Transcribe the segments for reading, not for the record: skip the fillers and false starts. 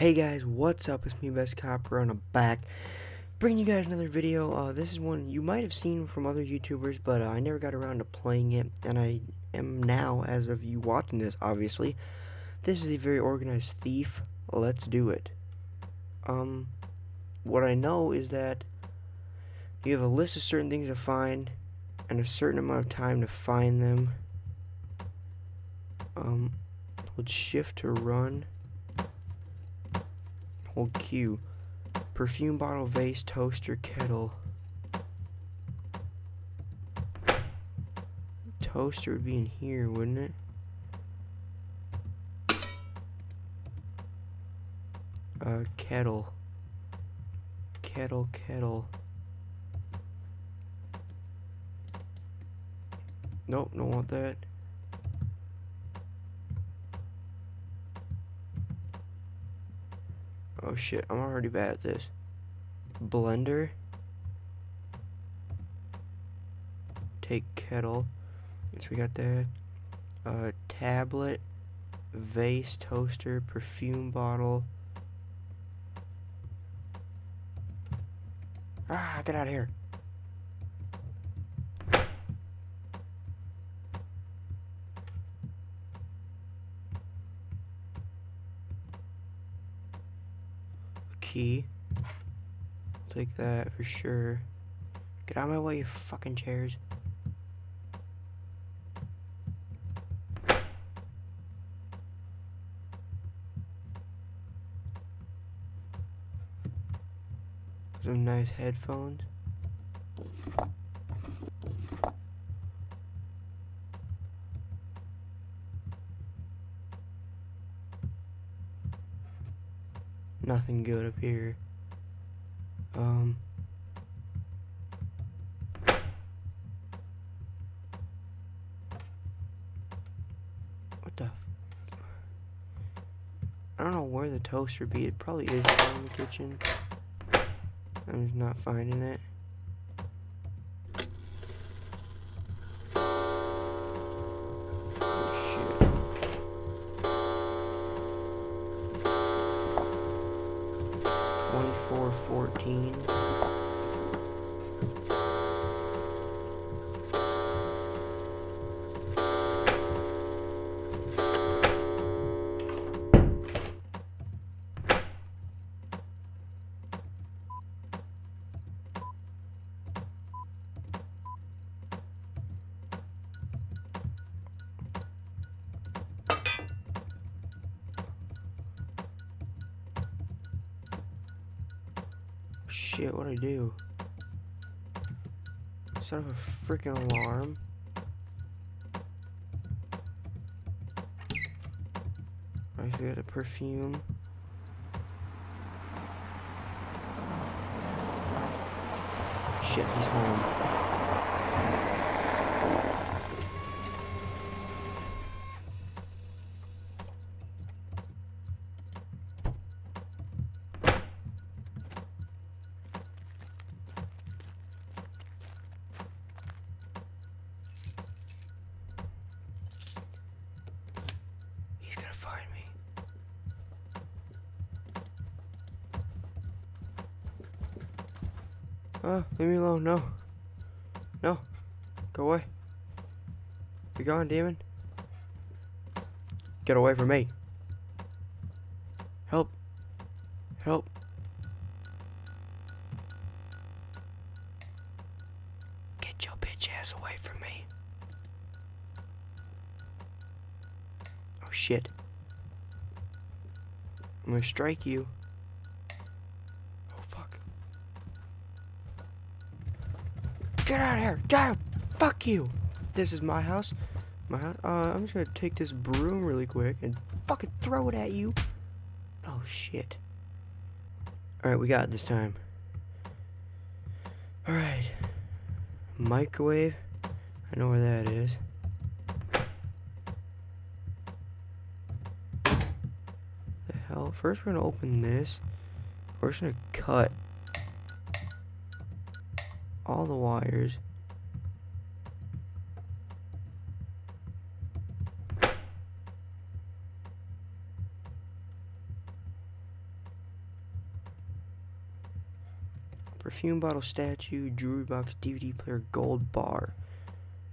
Hey guys, what's up? It's me, BestCoparound, and I'm back, bringing you guys another video. This is one you might have seen from other YouTubers, but I never got around to playing it, and I am now, as of you watching this, obviously. This is The Very Organized Thief. Let's do it. What I know is that you have a list of certain things to find, and a certain amount of time to find them. Hold shift to run. Hold Q. Perfume bottle, vase, toaster, kettle. Toaster would be in here, wouldn't it? Kettle. Kettle. Nope, don't want that. Oh shit, I'm already bad at this. Blender. Take kettle. Yes, we got that. Tablet. Vase, toaster, perfume bottle. Ah, get out of here. Key. Take that for sure. Get out of my way, you fucking chairs. Some nice headphones. Nothing good up here. What the? I don't know where the toaster be. It probably is down in the kitchen. I'm just not finding it. Shit, what'd I do? Set up a freaking alarm. Right, so we got the perfume. Shit, he's home. Leave me alone, no. No. Go away. Be gone, demon. Get away from me. Help. Help. Get your bitch ass away from me. Oh shit. I'm gonna strike you. Get out of here! Go! Fuck you! This is my house. I'm just gonna take this broom really quick and fucking throw it at you. Oh shit. Alright, we got it this time. Alright. Microwave. I know where that is. The hell? First we're gonna open this. We're just gonna cut all the wires. perfume bottle statue, jewelry box, DVD player, gold bar.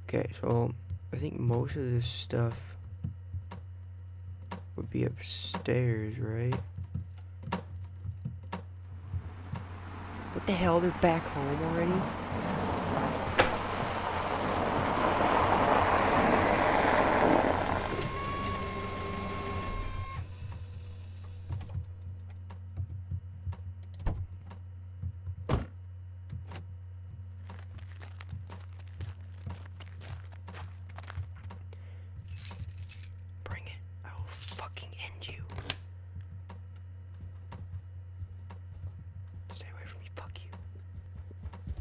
Okay, so I think most of this stuff would be upstairs, right? What the hell? They're back home already?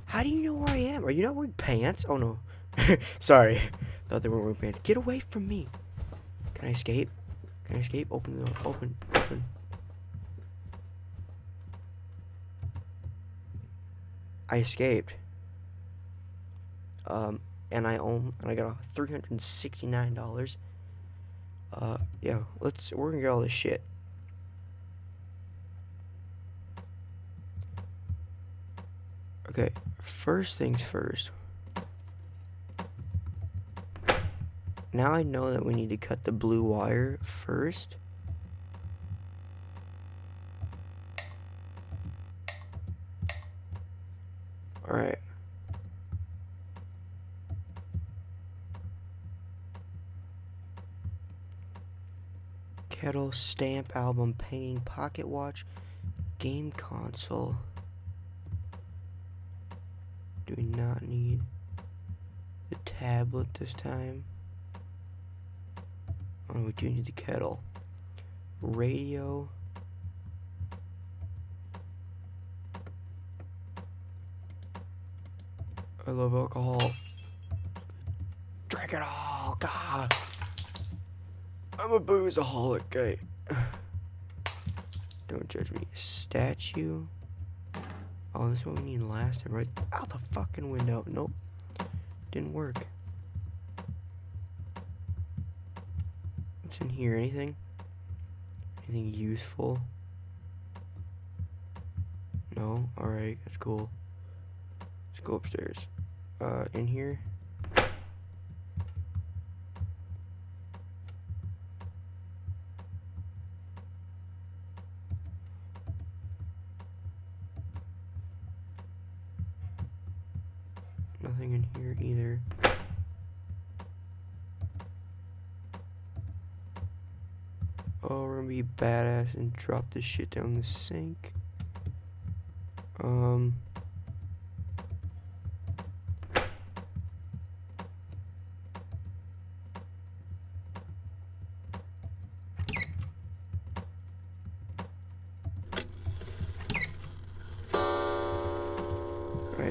How do you know where I am? Are you not wearing pants? Oh no. Sorry. Thought they weren't wearing pants. Get away from me. Can I escape? Can I escape? Open the door. Open. Open. I escaped. And I got $369. Yeah, we're gonna get all this shit. Okay, first things first. Now I know that we need to cut the blue wire first. Alright. Kettle, stamp, album, painting, pocket watch, game console. Do we not need the tablet this time? Oh, we do need the kettle. Radio. I love alcohol. Drink it all, God. I'm a boozeaholic, okay. Don't judge me. Statue. Oh, this is what we need last time, right? Out the fucking window. Nope. Didn't work. What's in here? Anything? Anything useful? No? Alright, that's cool. Let's go upstairs. In here? Nothing in here either. Oh, we're gonna be badass and drop this shit down the sink. Alright,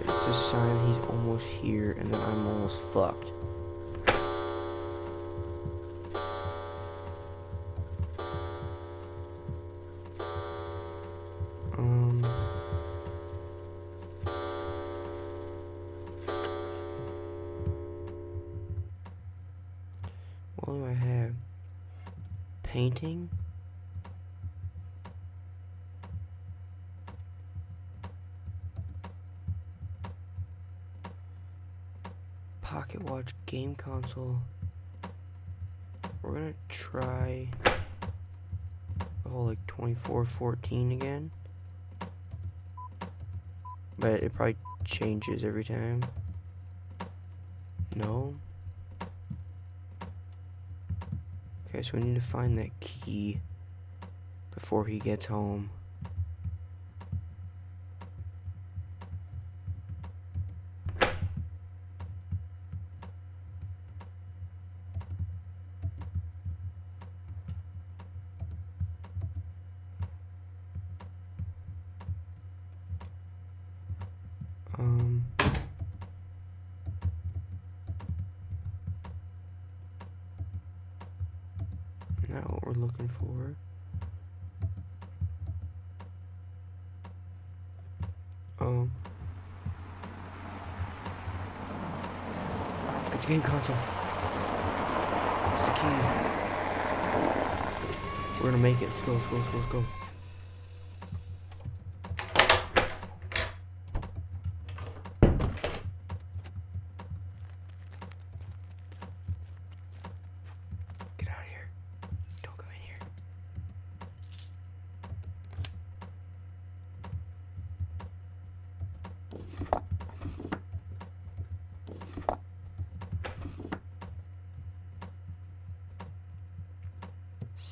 it's a sign he's almost here, and then I'm almost fucked. What do I have? Painting? Pocket watch, game console. We're gonna try like 2414 again, but it probably changes every time. No. Okay, so we need to find that key before he gets home. Not what we're looking for. Get the game console. It's the key. We're gonna make it. Let's go, let's go, let's go, let's go.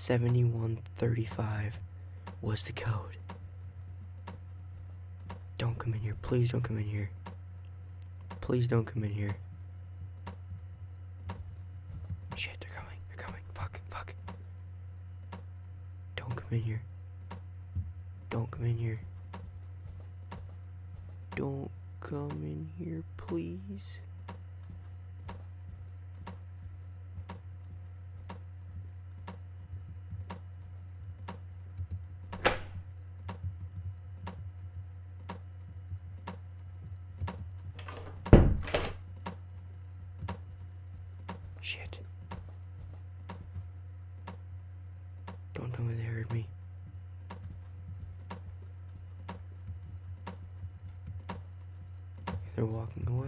7135 was the code. Don't come in here. Please don't come in here. Please don't come in here. Shit, they're coming. They're coming. Fuck, fuck. Don't come in here. Don't come in here. Don't come in here, please. Shit. Don't tell me they heard me. They're walking away.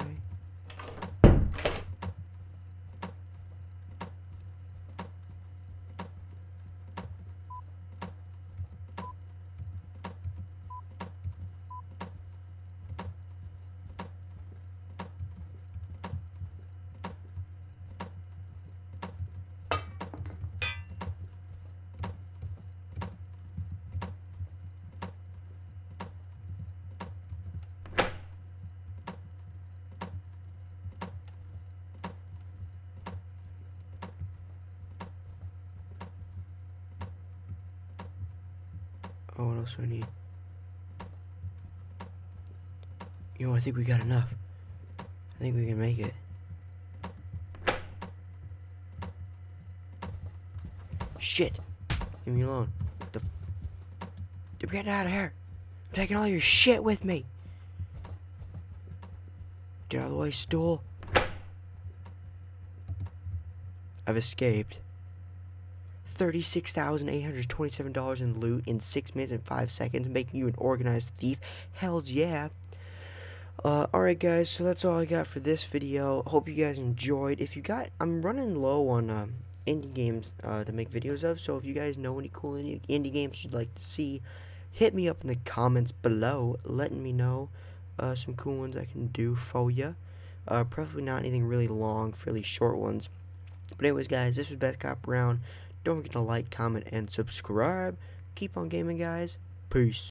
Oh, what else do I need? Yo, I think we got enough. I think we can make it. Shit! Leave me alone. What the? I'm getting out of here. I'm taking all your shit with me. Get out of the way, stool. I've escaped. $36,827 in loot in 6 minutes and 5 seconds, making you an organized thief. Hells yeah. Alright guys, so that's all I got for this video. Hope you guys enjoyed. If you got, I'm running low on indie games to make videos of, so if you guys know any cool indie games you'd like to see, hit me up in the comments below, letting me know some cool ones I can do for you. Preferably not anything really long, fairly short ones. But anyways guys, this was BestCoparound. Don't forget to like, comment, and subscribe. Keep on gaming, guys. Peace.